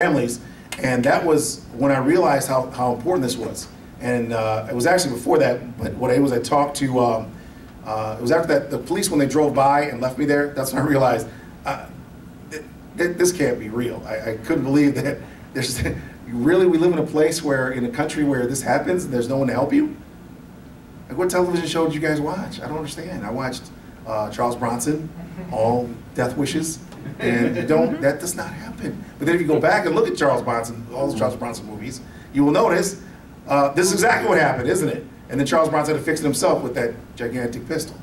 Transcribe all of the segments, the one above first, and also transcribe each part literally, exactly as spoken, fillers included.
families, and that was when I realized how, how important this was. And uh, it was actually before that, but what I was I talked to, um, uh, it was after that, the police, when they drove by and left me there, that's when I realized, uh, it, it, this can't be real. I, I couldn't believe that there's, really, we live in a place where, in a country where this happens and there's no one to help you? Like, what television show did you guys watch? I don't understand. I watched uh, Charles Bronson, all death wishes. And you don't, that does not happen. But then if you go back and look at Charles Bronson, all the Charles Bronson movies, you will notice uh, this is exactly what happened, isn't it? And then Charles Bronson had to fix it himself with that gigantic pistol.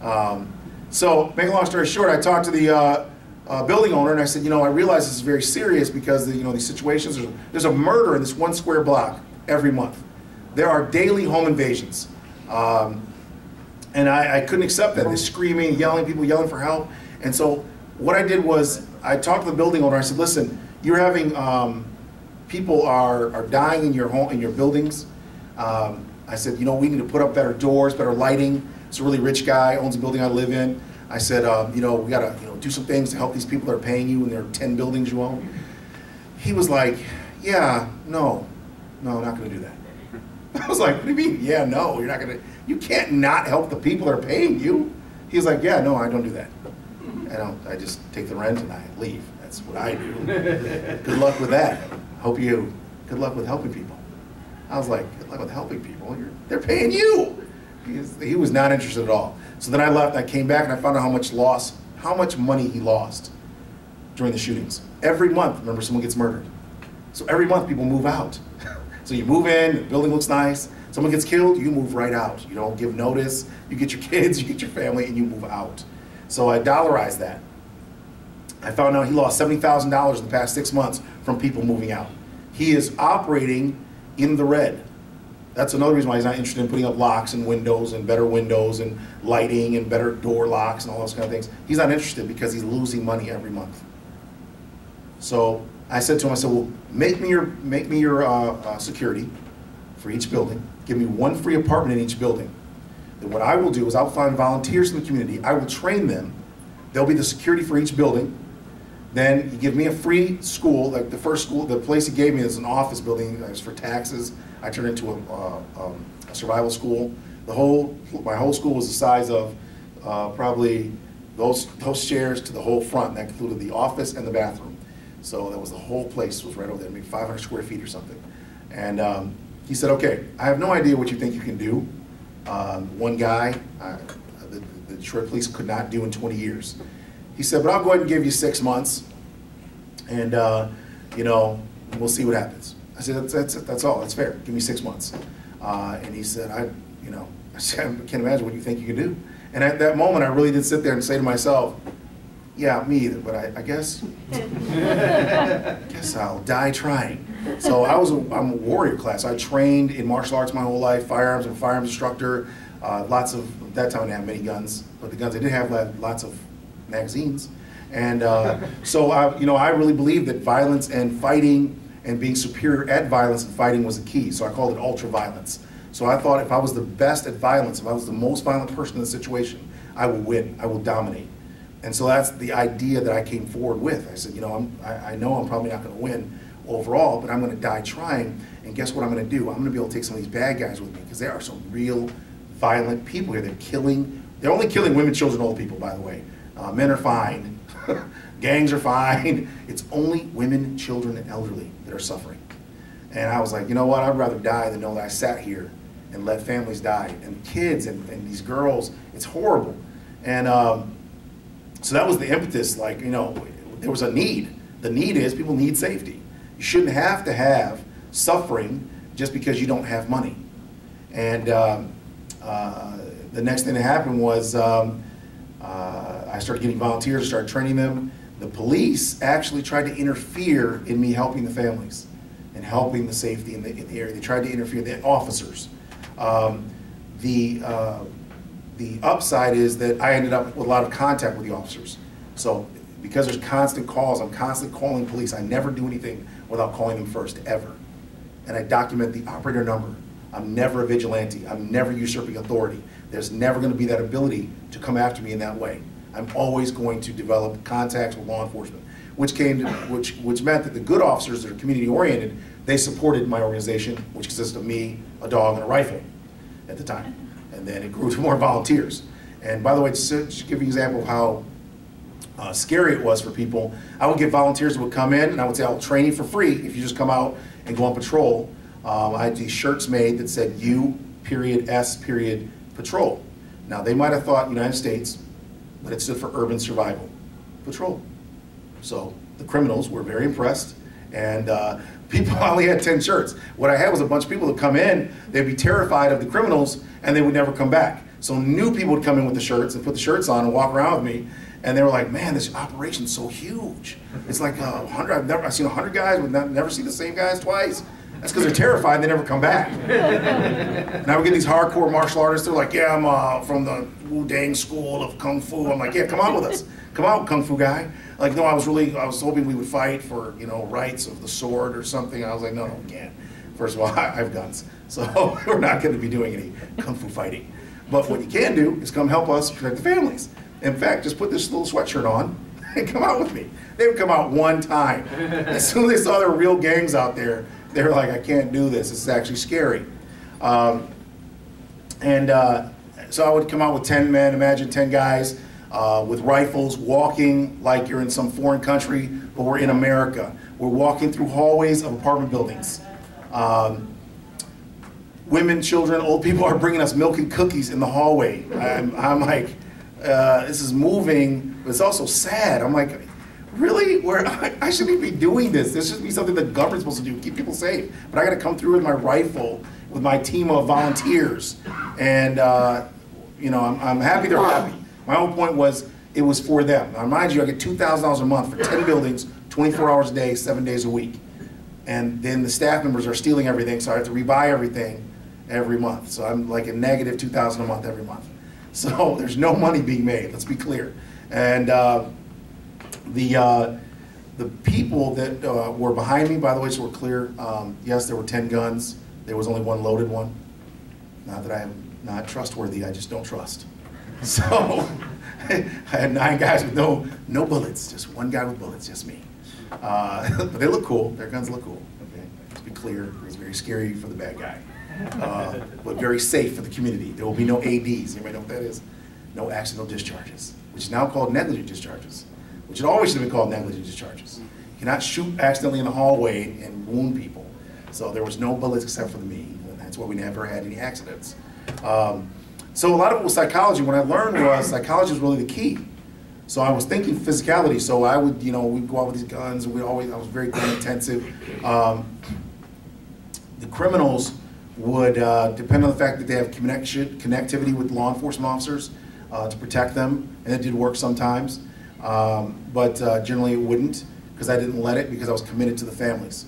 Um, so, make a long story short, I talked to the uh, uh, building owner and I said, you know, I realize this is very serious because, the, you know, these situations, there's, there's a murder in this one square block every month. There are daily home invasions. Um, and I, I couldn't accept that. They're screaming, yelling, people yelling for help. And so, what I did was, I talked to the building owner. I said, listen, you're having, um, people are, are dying in your home, in your buildings. Um, I said, you know, we need to put up better doors, better lighting. It's a really rich guy, owns a building I live in. I said, um, you know, we gotta, you know, do some things to help these people that are paying you in their ten buildings you own. He was like, yeah, no, no, not gonna do that. I was like, what do you mean? Yeah, no, you're not gonna, you can't not help the people that are paying you. He was like, yeah, no, I don't do that. I don't, I just take the rent and I leave. That's what I do. Good luck with that. Hope you, good luck with helping people. I was like, good luck with helping people. You're, they're paying you. He was, he was not interested at all. So then I left, I came back and I found out how much loss, how much money he lost during the shootings. Every month, remember, someone gets murdered. So every month people move out. So you move in, the building looks nice. Someone gets killed, you move right out. You don't give notice. You get your kids, you get your family, and you move out. So I dollarized that. I found out he lost seventy thousand dollars in the past six months from people moving out. He is operating in the red. That's another reason why he's not interested in putting up locks and windows and better windows and lighting and better door locks and all those kind of things. He's not interested because he's losing money every month. So I said to him, I said, well, make me your, make me your uh, uh, security for each building. Give me one free apartment in each building. Then what I will do is I'll find volunteers in the community. I will train them. They'll be the security for each building. Then you give me a free school, like the first school, the place he gave me is an office building. It was for taxes. I turned it into a, uh, um, a survival school. The whole, my whole school was the size of uh, probably those, those chairs to the whole front. That included the office and the bathroom. So that was the whole place, was right over there, maybe five hundred square feet or something. And um, he said, okay, I have no idea what you think you can do. Um, one guy, uh, the, the Detroit police could not do in twenty years. He said, but I'll go ahead and give you six months, and uh, you know, we'll see what happens. I said, that's, that's, that's all, that's fair, give me six months. Uh, and he said, I, you know, I can't imagine what you think you can do. And at that moment, I really did sit there and say to myself, yeah, me either, but I, I guess, I guess I'll die trying. So I was a, I'm a warrior class. I trained in martial arts my whole life, firearms, I'm a firearms instructor. Uh, lots of, at that time I didn't have many guns, but the guns I did have had lots of magazines. And uh, so I, you know, I really believed that violence and fighting and being superior at violence and fighting was the key. So I called it ultra violence. So I thought if I was the best at violence, if I was the most violent person in the situation, I will win, I will dominate. And so that's the idea that I came forward with. I said, you know, I'm, I, I know I'm probably not gonna win overall, but I'm gonna die trying, and guess what I'm gonna do? I'm gonna be able to take some of these bad guys with me, because there are some real violent people here. They're killing, they're only killing women, children, old people, by the way. Uh, men are fine, gangs are fine. It's only women, children, and elderly that are suffering. And I was like, you know what, I'd rather die than know that I sat here and let families die, and kids, and, and these girls, it's horrible. And um, so that was the impetus, like, you know, there was a need. The need is, people need safety. You shouldn't have to have suffering just because you don't have money. And um, uh, the next thing that happened was um, uh, I started getting volunteers, started training them. The police actually tried to interfere in me helping the families and helping the safety in the, in the area. They tried to interfere, the officers. Um, the, uh, the upside is that I ended up with a lot of contact with the officers. So because there's constant calls, I'm constantly calling police. I never do anything without calling them first, ever. And I document the operator number. I'm never a vigilante. I'm never usurping authority. There's never going to be that ability to come after me in that way. I'm always going to develop contacts with law enforcement. which came to, which which meant that the good officers that are community oriented, they supported my organization, which consisted of me, a dog, and a rifle at the time. And then it grew to more volunteers. And by the way, just to give you an example of how uh, scary it was for people, I would get volunteers who would come in and I would say, I'll train you for free if you just come out and go on patrol. Um, I had these shirts made that said U period S period patrol. Now they might have thought United States, but it stood for Urban Survival Patrol. So the criminals were very impressed, and uh, people only had ten shirts. What I had was a bunch of people that come in, they'd be terrified of the criminals, and they would never come back. So new people would come in with the shirts and put the shirts on and walk around with me, and they were like, man, this operation's so huge. It's like uh, one hundred, I've never I've seen one hundred guys, we've not, never seen the same guys twice. That's because they're terrified, they never come back. And I would get these hardcore martial artists, they're like, yeah, I'm uh, from the Wu-Dang school of Kung Fu. I'm like, yeah, come out with us. Come out, Kung Fu guy. Like, no, I was really, I was hoping we would fight for, you know, rights of the sword or something. I was like, no, no, we can't. First of all, I, I have guns. So we're not going to be doing any Kung Fu fighting. But what you can do is come help us protect the families. In fact, just put this little sweatshirt on and come out with me. They would come out one time. As soon as they saw there were real gangs out there, they were like, I can't do this. This is actually scary. Um, and uh, so I would come out with ten men, imagine ten guys uh, with rifles, walking like you're in some foreign country, but we're in America. We're walking through hallways of apartment buildings. Um, women, children, old people are bringing us milk and cookies in the hallway. I'm, I'm like, uh, this is moving, but it's also sad. I'm like, really? Where I, I shouldn't be doing this. This should be something the government's supposed to do, keep people safe. But I got to come through with my rifle, with my team of volunteers, and uh, you know, I'm, I'm happy they're happy. My whole point was it was for them. Now, mind you, I get two thousand dollars a month for ten buildings, twenty-four hours a day, seven days a week, and then the staff members are stealing everything, so I have to rebuy everything every month. So I'm like a negative two thousand a month every month. So there's no money being made. Let's be clear, and. Uh, The, uh, the people that uh, were behind me, by the way, so we're clear, um, yes, there were ten guns. There was only one loaded one. Not that I am not trustworthy, I just don't trust. So I had nine guys with no, no bullets, just one guy with bullets, just me. Uh, but they look cool, their guns look cool. Okay? To be clear, it was very scary for the bad guy, uh, but very safe for the community. There will be no A Ds, anybody know what that is? No accidental discharges, which is now called negligent discharges. Which it always should have been called negligent discharges. You cannot shoot accidentally in the hallway and wound people. So there was no bullets except for me, and that's why we never had any accidents. Um, so a lot of it was psychology. What I learned was psychology was really the key. So I was thinking physicality. So I would, you know, we'd go out with these guns, and we always, I was very gun intensive. Um, the criminals would uh, depend on the fact that they have connection, connectivity with law enforcement officers uh, to protect them, and it did work sometimes. Um, but uh, generally it wouldn't, because I didn't let it, because I was committed to the families.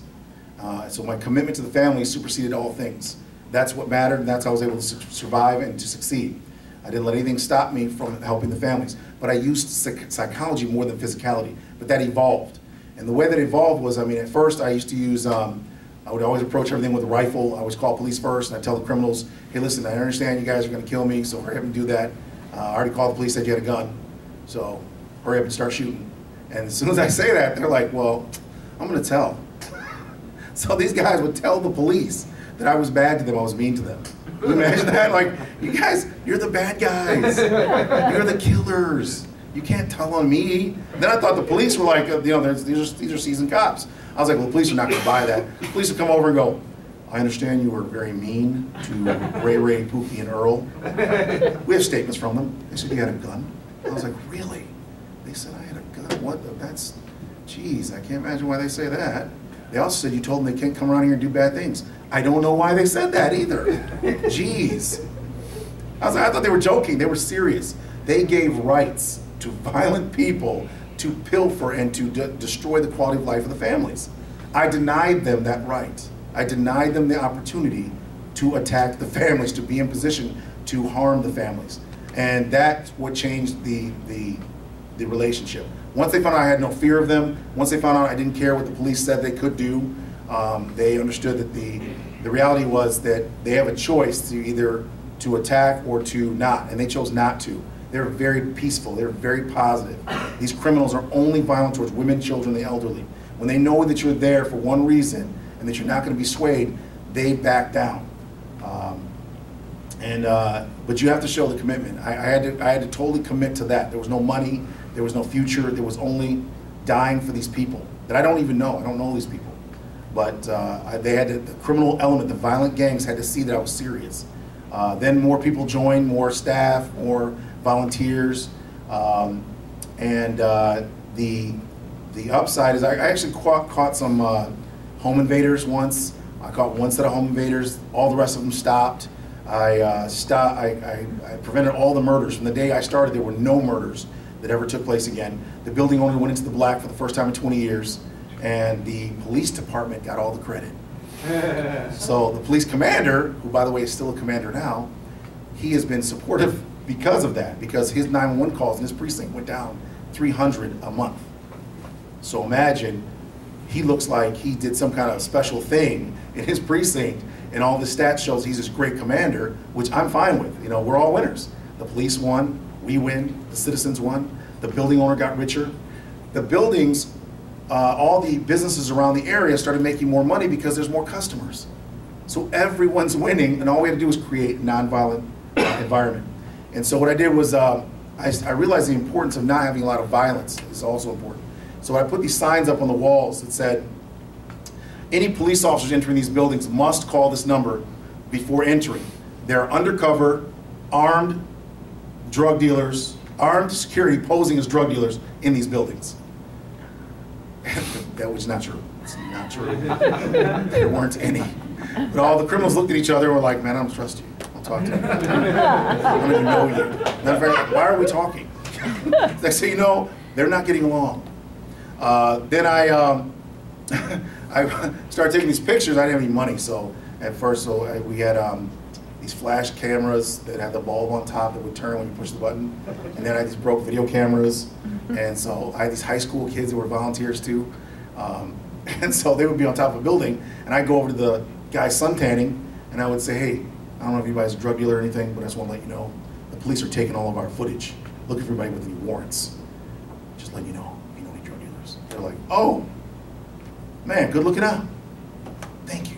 Uh, so my commitment to the families superseded all things. That's what mattered, and that's how I was able to su survive and to succeed. I didn't let anything stop me from helping the families. But I used psych psychology more than physicality, but that evolved. And the way that evolved was, I mean, at first I used to use, um, I would always approach everything with a rifle. I always call police first, and I tell the criminals, hey, listen, I understand you guys are going to kill me, so hurry up and do that. Uh, I already called the police, said you had a gun, so hurry up and start shooting. And as soon as I say that, they're like, well, I'm gonna tell. So these guys would tell the police that I was bad to them, I was mean to them. Can you imagine that? Like, you guys, you're the bad guys. You're the killers. You can't tell on me. And then I thought the police were like, you know, these are, these are seasoned cops. I was like, well, the police are not gonna buy that. The police would come over and go, I understand you were very mean to Ray Ray, Pookie, and Earl. We have statements from them. They said, you had a gun? I was like, really? They said, I had a gun, what the, that's, geez, I can't imagine why they say that. They also said, you told them they can't come around here and do bad things. I don't know why they said that either. Jeez. I was like, I thought they were joking, they were serious. They gave rights to violent people to pilfer and to de destroy the quality of life of the families. I denied them that right. I denied them the opportunity to attack the families, to be in position to harm the families. And that's what changed the, the, the relationship. Once they found out I had no fear of them, once they found out I didn't care what the police said they could do, um, they understood that the, the reality was that they have a choice to either to attack or to not, and they chose not to. They're very peaceful, they're very positive. These criminals are only violent towards women, children, the elderly. When they know that you're there for one reason and that you're not going to be swayed, they back down. Um, and uh, but you have to show the commitment. I, I had to I had to totally commit to that. There was no money, there was no future, there was only dying for these people that I don't even know. I don't know these people, but uh, they had to, the criminal element, the violent gangs had to see that I was serious. Uh, then more people joined, more staff, more volunteers, um, and uh, the the upside is I, I actually caught, caught some uh, home invaders once. I caught one set of home invaders. All the rest of them stopped. I uh, stopped. I, I, I prevented all the murders. From the day I started, there were no murders that ever took place again. The building owner went into the black for the first time in twenty years, and the police department got all the credit. So the police commander, who by the way is still a commander now, he has been supportive because of that, because his nine one one calls in his precinct went down three hundred a month. So imagine, he looks like he did some kind of special thing in his precinct, and all the stats shows he's this great commander, which I'm fine with. You know, we're all winners. The police won, we win, the citizens won, the building owner got richer. The buildings, uh, all the businesses around the area started making more money because there's more customers. So everyone's winning, and all we had to do was create a nonviolent environment. And so what I did was, uh, I, I realized the importance of not having a lot of violence is also important. So I put these signs up on the walls that said, any police officers entering these buildings must call this number before entering. They're undercover, armed drug dealers, armed security posing as drug dealers in these buildings. That was not true. It's not true. There weren't any. But all the criminals looked at each other and were like, man, I don't trust you. I'll talk to you. I don't even know you. Matter of fact, why are we talking? They say, you know, they're not getting along. Uh, then I, um, I started taking these pictures. I didn't have any money, so at first, so I, we had um, these flash cameras that had the bulb on top that would turn when you push the button, and then I just broke video cameras, and so I had these high school kids that were volunteers too, um, and so they would be on top of a building, and I'd go over to the guy suntanning, and I would say, hey, I don't know if anybody's a drug dealer or anything, but I just want to let you know, the police are taking all of our footage. Look at everybody with any warrants. Just let you know. Like, oh, man, good looking out. Thank you.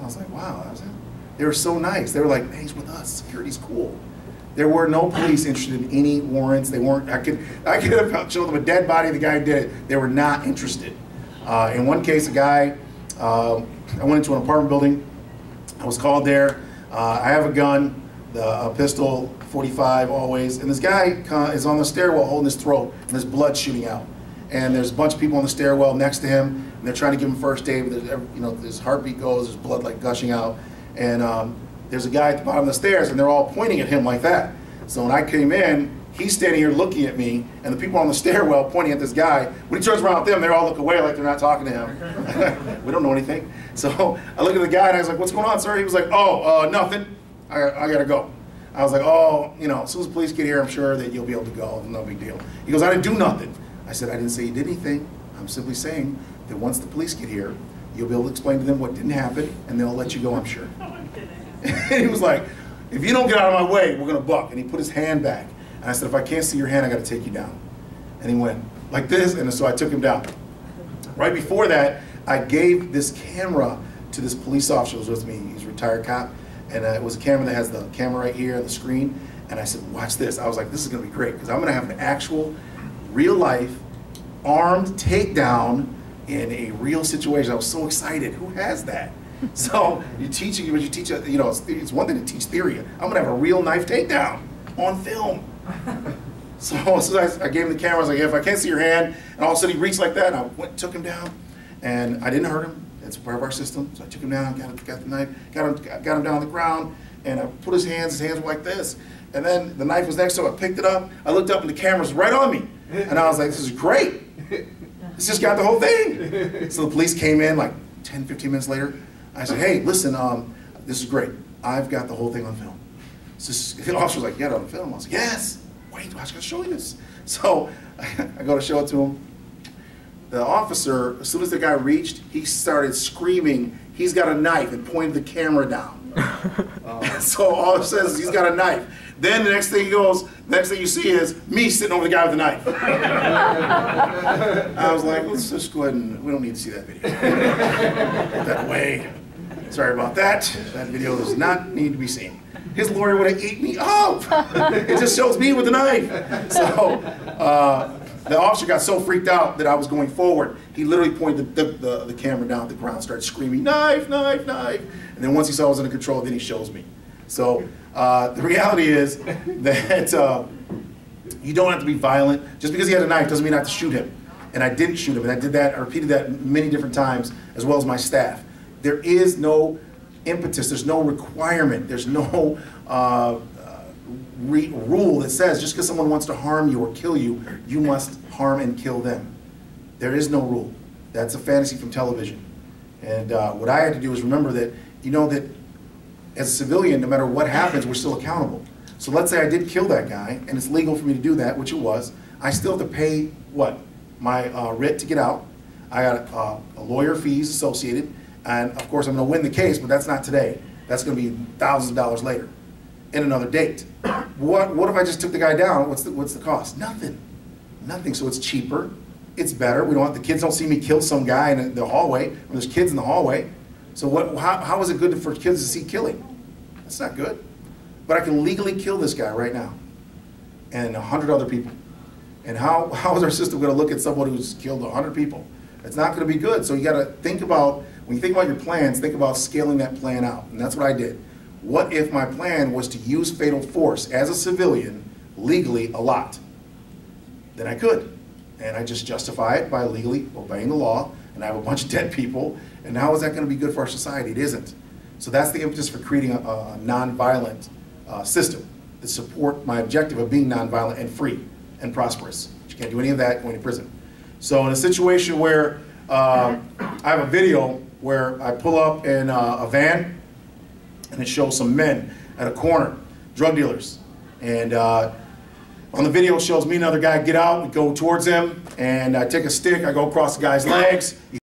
I was like, wow. I was like, they were so nice. They were like, man, he's with us. Security's cool. There were no police interested in any warrants. They weren't. I could, I could have showed them a dead body. The guy who did it. They were not interested. Uh, in one case, a guy, uh, I went into an apartment building. I was called there. Uh, I have a gun, the, a pistol, forty-five always. And this guy uh, is on the stairwell holding his throat, and there's blood shooting out. And there's a bunch of people on the stairwell next to him, and they're trying to give him first aid, but you know, his heartbeat goes, there's blood like gushing out, and um, there's a guy at the bottom of the stairs, and they're all pointing at him like that. So when I came in, he's standing here looking at me, and the people on the stairwell pointing at this guy. When he turns around with them, they all look away like they're not talking to him. We don't know anything. So I look at the guy, and I was like, what's going on, sir? He was like, oh, uh, nothing. I got, I got to go. I was like, oh, you know, as soon as the police get here, I'm sure that you'll be able to go. No big deal. He goes, I didn't do nothing. I said, I didn't say you did anything. I'm simply saying that once the police get here, you'll be able to explain to them what didn't happen, and they'll let you go, I'm sure. Oh, I'm kidding. He was like, if you don't get out of my way, we're going to buck. And he put his hand back. And I said, if I can't see your hand, I got to take you down. And he went like this, and so I took him down. Right before that, I gave this camera to this police officer who was with me. He's a retired cop. And uh, it was a camera that has the camera right here, the screen. And I said, watch this. I was like, this is going to be great, because I'm going to have an actual real life, armed takedown in a real situation. I was so excited. Who has that? So you're teaching, but you teach, you know, it's, it's one thing to teach theory. I'm gonna have a real knife takedown on film. So, so I, I gave him the camera. I was like, if I can't see your hand, and all of a sudden he reached like that, and I went and took him down, and I didn't hurt him. That's part of our system. So I took him down, got, got the knife, got him, got him down on the ground, and I put his hands, his hands were like this. And then the knife was next to him. I picked it up. I looked up, and the camera's right on me. And I was like, this is great. This just got the whole thing. So the police came in like ten, fifteen minutes later. I said, hey, listen, um, this is great. I've got the whole thing on film. So the officer was like, you got it on film? I was like, yes. Wait, I was going to show you this. So I go to show it to him. The officer, as soon as the guy reached, he started screaming, he's got a knife, and pointed the camera down. Oh. So all it says is he's got a knife. Then the next thing goes, the next thing you see is me sitting over the guy with the knife. I was like, let's just go ahead and, we don't need to see that video. Put that away. Sorry about that. That video does not need to be seen. His lawyer would have eaten me up. It just shows me with the knife. So uh, the officer got so freaked out that I was going forward. He literally pointed the, the, the, the camera down at the ground, started screaming, knife, knife, knife. And then once he saw I was under control, then he shows me. So uh, the reality is that uh, you don't have to be violent. Just because he had a knife doesn't mean I have to shoot him. And I didn't shoot him. And I did that, I repeated that many different times, as well as my staff. There is no impetus, there's no requirement, there's no uh, re rule that says just because someone wants to harm you or kill you, you must harm and kill them. There is no rule. That's a fantasy from television. And uh, what I had to do is remember that, you know, that as a civilian, no matter what happens, we're still accountable. So let's say I did kill that guy, and it's legal for me to do that, which it was. I still have to pay, what, my uh, writ to get out. I got uh, a lawyer fees associated. And of course, I'm going to win the case, but that's not today. That's going to be thousands of dollars later, in another date. What, what if I just took the guy down? What's the, what's the cost? Nothing. Nothing. So it's cheaper. It's better. We don't have, the kids don't see me kill some guy in the hallway. When there's kids in the hallway. So what, how, how is it good for kids to see killing? That's not good. But I can legally kill this guy right now, and a hundred other people. And how, how is our system going to look at someone who's killed a hundred people? It's not going to be good. So you got to think about, when you think about your plans, think about scaling that plan out. And that's what I did. What if my plan was to use fatal force as a civilian legally a lot? Then I could. And I just justify it by legally obeying the law. And I have a bunch of dead people. And how is that going to be good for our society? It isn't. So that's the impetus for creating a, a nonviolent uh, system that support my objective of being nonviolent and free and prosperous. You can't do any of that going to prison. So in a situation where uh, I have a video where I pull up in uh, a van, and it shows some men at a corner, drug dealers. And uh, on the video, it shows me and another guy get out, we go towards him, and I take a stick, I go across the guy's legs.